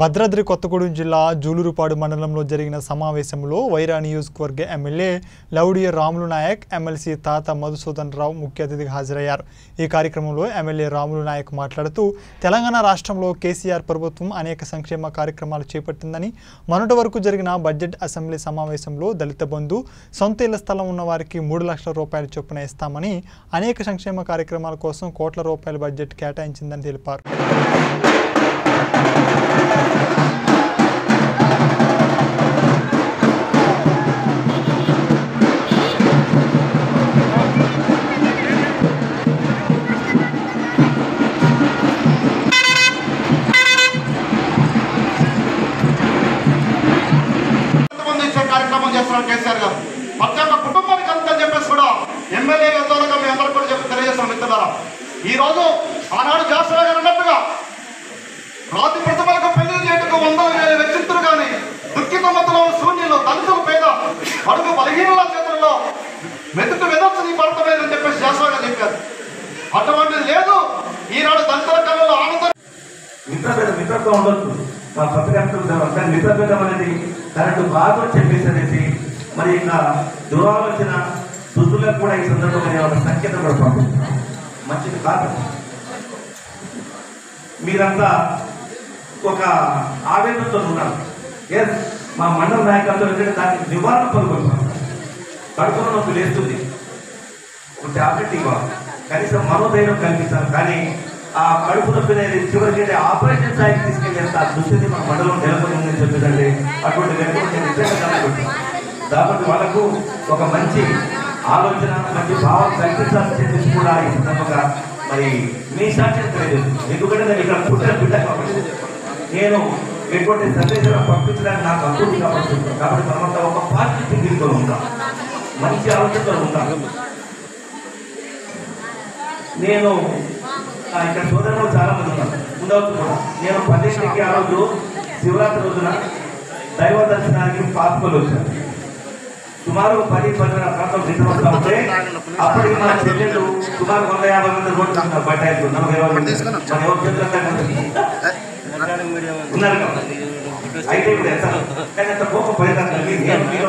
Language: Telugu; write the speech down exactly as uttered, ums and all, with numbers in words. భద్రాద్రి కొత్తగూడెం జిల్లా జూలూరుపాడు మండలంలో జరిగిన సమావేశంలో వైరా నియోజకవర్గ ఎమ్మెల్యే లౌడియ రాములు నాయక్ ఎమ్మెల్సీ తాత మధుసూదన్ రావు ముఖ్య అతిథిగా హాజరయ్యారు। ఈ కార్యక్రమంలో ఎమ్మెల్యే రాములు నాయక్ మాట్లాడుతూ తెలంగాణ రాష్ట్రంలో కేసీఆర్ ప్రభుత్వం అనేక సంక్షేమ కార్యక్రమాలు చేపట్టిందని, మొన్నటి వరకు జరిగిన బడ్జెట్ అసెంబ్లీ సమావేశంలో దళిత బంధు, సొంత ఇళ్ల స్థలం ఉన్న వారికి మూడు లక్షల రూపాయల చొప్పున ఇస్తామని, అనేక సంక్షేమ కార్యక్రమాల కోసం కోట్ల రూపాయల బడ్జెట్ కేటాయించిందని తెలిపారు। కేసీఆర్ గారు ప్రతి ఒక్క కుటుంబానికి అంతా చెప్పేసి కూడా ఎమ్మెల్యే ద్వారా మీ అందరూ కూడా చెప్పి తెలియజేస్తాం మిత్రులారా। ఈ రోజు ఆనాడు జాస్వా గారు అన్నట్టుగా రాతి ప్రతిభలకు పెళ్లి చేయటకు వంద వ్యక్తిత్తులు కానీ దుఃఖిత మతలో శూన్యులు దళితులు పేద అడుగు బలహీనల చేతుల్లో మెతుకు వెదర్చని పడతలేదని చెప్పేసి జాస్వా గారు చెప్పారు। అటువంటిది లేదు ఈనాడు దళితుల కళలో ఆనందం మిత్రపేద మిత్రత్వం ఉండదు మా పత్రికలు మిత్రపేదం అనేది దానికి బాగా చెప్పేసి మరి ఇక దురాలోచన దుద్దులకు కూడా ఈ సందర్భంగా ఒక సంకేతం కూడా పంపిస్తున్నాం। మంచిది కాదు మీరంతా ఒక ఆవేదనతో ఉన్నారు। ఎస్ మా మండల నాయకులతో ఏంటంటే దానికి నివారణ పొందుకుంటున్నాం। కడుపులో నొప్పి లేస్తుంది, ఒక టాబ్లెట్ ఇవ్వాలి, కనీసం మనోధైర్యం కల్పిస్తాను, కానీ ఆ కడుపు నొప్పి చివరికి ఆపరేషన్ స్థాయికి తీసుకెళ్ళేంత దుస్థితి మా మండలం నెలకొని ఉందని చెప్పేదండి। అటువంటి వ్యక్తులు కాబట్టి వాళ్ళకు ఒక మంచి ఆలోచన మంచి భావం కల్పించాల్సి చెప్పేసి కూడా ఈ సందర్భంగా మరి మీ సాక్షి తెలియజేస్తుంది। ఎందుకంటే నేను ఇక్కడ పుట్టిన బిడ్డ కాబట్టి నేను ఎటువంటి సందేశాలు పంపించడానికి నాకు అభివృద్ధి కావాల్సింది కాబట్టి మనమంతా ఒక పాజిటివ్ థింకింగ్తో ఉంటాం, మంచి ఆలోచనతో ఉంటాను। నేను ఇక్కడ సోదరులు చాలా మంది ఉన్నాను ముందవుతున్నా నేను పదేళ్ళకి ఆ రోజు శివరాత్రి రోజున దైవ దర్శనానికి పాత్రలు వచ్చాను। సుమారు పది పదివేల ప్రాంతం నిద్రపోతా ఉంటే అప్పటికి మా చెల్లెళ్ళు సుమారు వంద యాభై మంది రోడ్లు అంటారు బట్టాయిలు ఉన్నారు కదా, అయితే ఇప్పుడు ఎంత కోపం పైన